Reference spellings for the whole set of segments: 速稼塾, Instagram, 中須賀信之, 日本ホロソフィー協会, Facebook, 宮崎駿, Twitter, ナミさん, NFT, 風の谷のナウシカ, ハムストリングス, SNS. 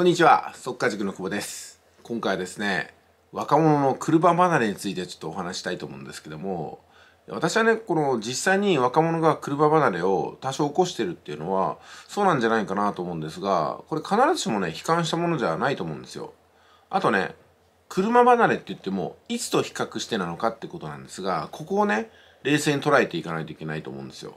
こんにちは、速稼塾の久保です。今回はですね、若者の車離れについてちょっとお話したいと思うんですけども、私はね、この実際に若者が車離れを多少起こしてるっていうのはそうなんじゃないかなと思うんですが、これ必ずしもね、悲観したものじゃないと思うんですよ。あとね、車離れって言ってもいつと比較してなのかってことなんですが、ここをね、冷静に捉えていかないといけないと思うんですよ。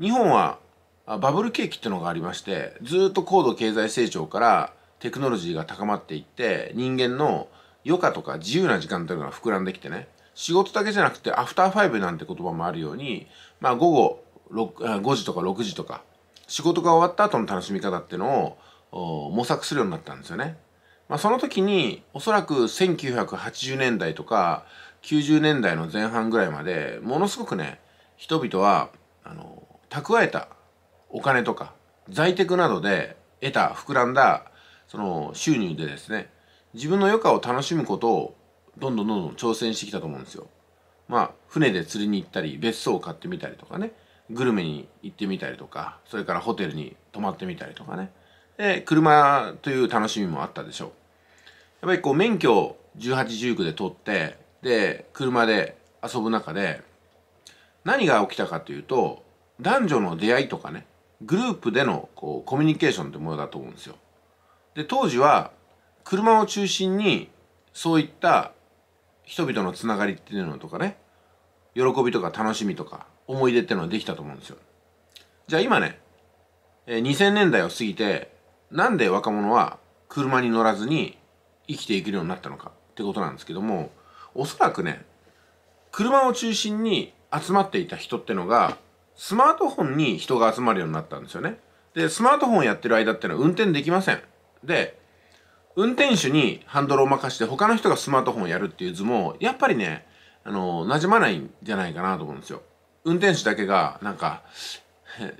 日本はバブル景気ってのがありまして、ずっと高度経済成長からテクノロジーが高まっていって、人間の余暇とか自由な時間というのが膨らんできてね、仕事だけじゃなくてアフターファイブなんて言葉もあるように、まあ午後5時とか6時とか仕事が終わった後の楽しみ方っていうのを模索するようになったんですよね。まあ、その時におそらく1980年代とか90年代の前半ぐらいまで、ものすごくね、人々は蓄えたお金とか在宅などで得た膨らんだその収入でですね、自分の余暇を楽しむことをどんどん挑戦してきたと思うんですよ。まあ船で釣りに行ったり、別荘を買ってみたりとかね、グルメに行ってみたりとか、それからホテルに泊まってみたりとかね。で、車という楽しみもあったでしょう。やっぱりこう免許を18、19で取って、で車で遊ぶ中で何が起きたかというと、男女の出会いとかね、グループでのこうコミュニケーションってものだと思うんですよ。で、当時は車を中心にそういった人々のつながりっていうのとかね、喜びとか楽しみとか思い出っていうのができたと思うんですよ。じゃあ今ね、2000年代を過ぎて、なんで若者は車に乗らずに生きていけるようになったのかってことなんですけども、おそらくね、車を中心に集まっていた人ってのが、スマートフォンに人が集まるようになったんですよね。で、スマートフォンをやってる間ってのは運転できません。で、運転手にハンドルを任して他の人がスマートフォンをやるっていう図も、やっぱりね、馴染まないんじゃないかなと思うんですよ。運転手だけがなんか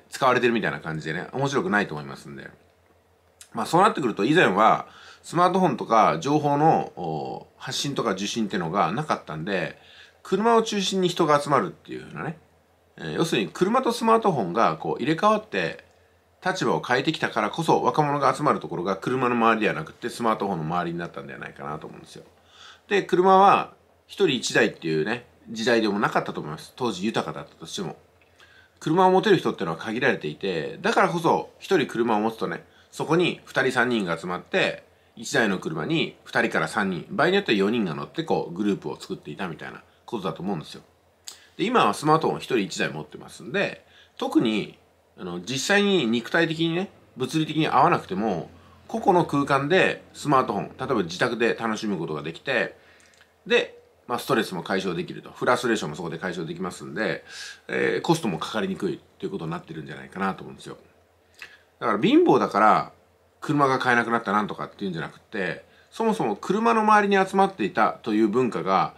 使われてるみたいな感じでね、面白くないと思いますんで。まあそうなってくると、以前はスマートフォンとか情報の発信とか受信っていうのがなかったんで、車を中心に人が集まるっていうふうなね、要するに車とスマートフォンがこう入れ替わって立場を変えてきたからこそ、若者が集まるところが車の周りではなくてスマートフォンの周りになったんではないかなと思うんですよ。で、車は一人一台っていうね、時代でもなかったと思います。当時豊かだったとしても、車を持てる人ってのは限られていて、だからこそ一人車を持つとね、そこに2人3人が集まって、1台の車に2人から3人、場合によっては4人が乗ってこうグループを作っていたみたいなことだと思うんですよ。で、今はスマートフォン1人1台持ってますんで、特に実際に肉体的にね、物理的に合わなくても個々の空間でスマートフォン、例えば自宅で楽しむことができて、で、まあ、ストレスも解消できると、フラストレーションもそこで解消できますんで、コストもかかりにくいということになってるんじゃないかなと思うんですよ。だから貧乏だから車が買えなくなったなんとかっていうんじゃなくて、そもそも車の周りに集まっていたという文化が、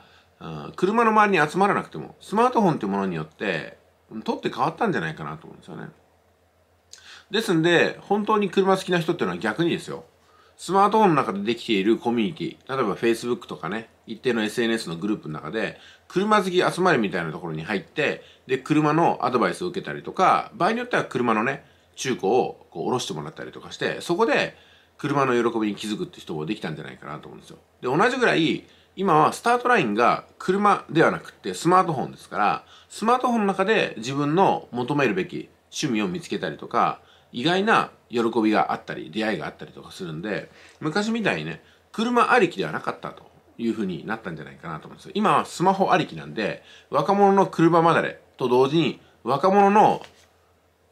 車の周りに集まらなくてもスマートフォンというものによって取って変わったんじゃないかなと思うんですよね。ですんで、本当に車好きな人っていうのは逆にですよ、スマートフォンの中でできているコミュニティ、例えば Facebook とかね、一定の SNS のグループの中で車好き集まりみたいなところに入って、で車のアドバイスを受けたりとか、場合によっては車のね、中古をこう下ろしてもらったりとかして、そこで車の喜びに気づくって人もできたんじゃないかなと思うんですよ。で、同じぐらい今はスタートラインが車ではなくてスマートフォンですから、スマートフォンの中で自分の求めるべき趣味を見つけたりとか、意外な喜びがあったり出会いがあったりとかするんで、昔みたいにね、車ありきではなかったというふうになったんじゃないかなと思うんですよ。今はスマホありきなんで、若者の車離れと同時に若者の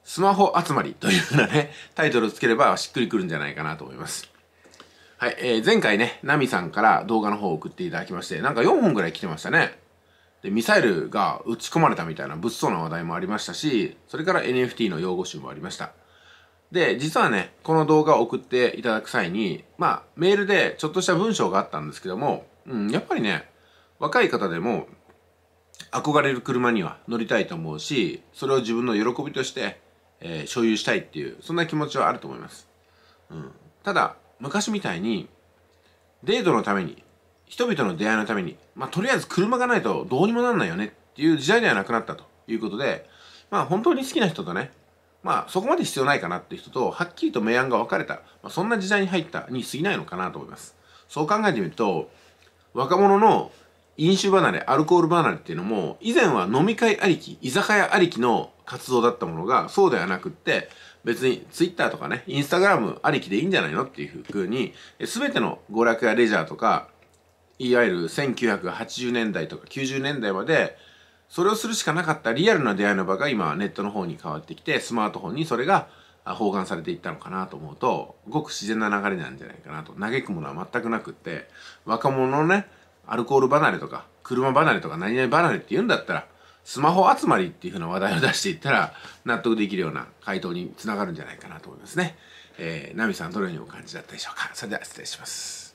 スマホ集まりというふうなね、タイトルをつければしっくりくるんじゃないかなと思います。はい、前回ね、ナミさんから動画の方を送っていただきまして、なんか4本ぐらい来てましたね。で、ミサイルが撃ち込まれたみたいな物騒な話題もありましたし、それから NFT の用語集もありました。で、実はね、この動画を送っていただく際に、まあ、メールでちょっとした文章があったんですけども、やっぱりね、若い方でも憧れる車には乗りたいと思うし、それを自分の喜びとして、所有したいっていう、そんな気持ちはあると思います。ただ、昔みたいに、デートのために、人々の出会いのために、まあ、とりあえず車がないとどうにもなんないよねっていう時代ではなくなったということで、まあ、本当に好きな人とね、まあそこまで必要ないかなっていう人とはっきりと明暗が分かれた、まあ、そんな時代に入ったに過ぎないのかなと思います。そう考えてみると、若者の飲酒離れ、アルコール離れっていうのも、以前は飲み会ありき、居酒屋ありきの活動だったものが、そうではなくって、別に Twitter とかね、Instagram ありきでいいんじゃないのっていう風に、全ての娯楽やレジャーとか、いわゆる1980年代とか90年代まで、それをするしかなかったリアルな出会いの場が今ネットの方に変わってきて、スマートフォンにそれが包含されていったのかなと思うと、ごく自然な流れなんじゃないかなと。嘆くものは全くなくって、若者のね、アルコール離れとか、車離れとか、何々離れって言うんだったら、スマホ集まりっていう風な話題を出していったら、納得できるような回答につながるんじゃないかなと思いますね。ナミさん、どのようにお感じだったでしょうか。それでは失礼します。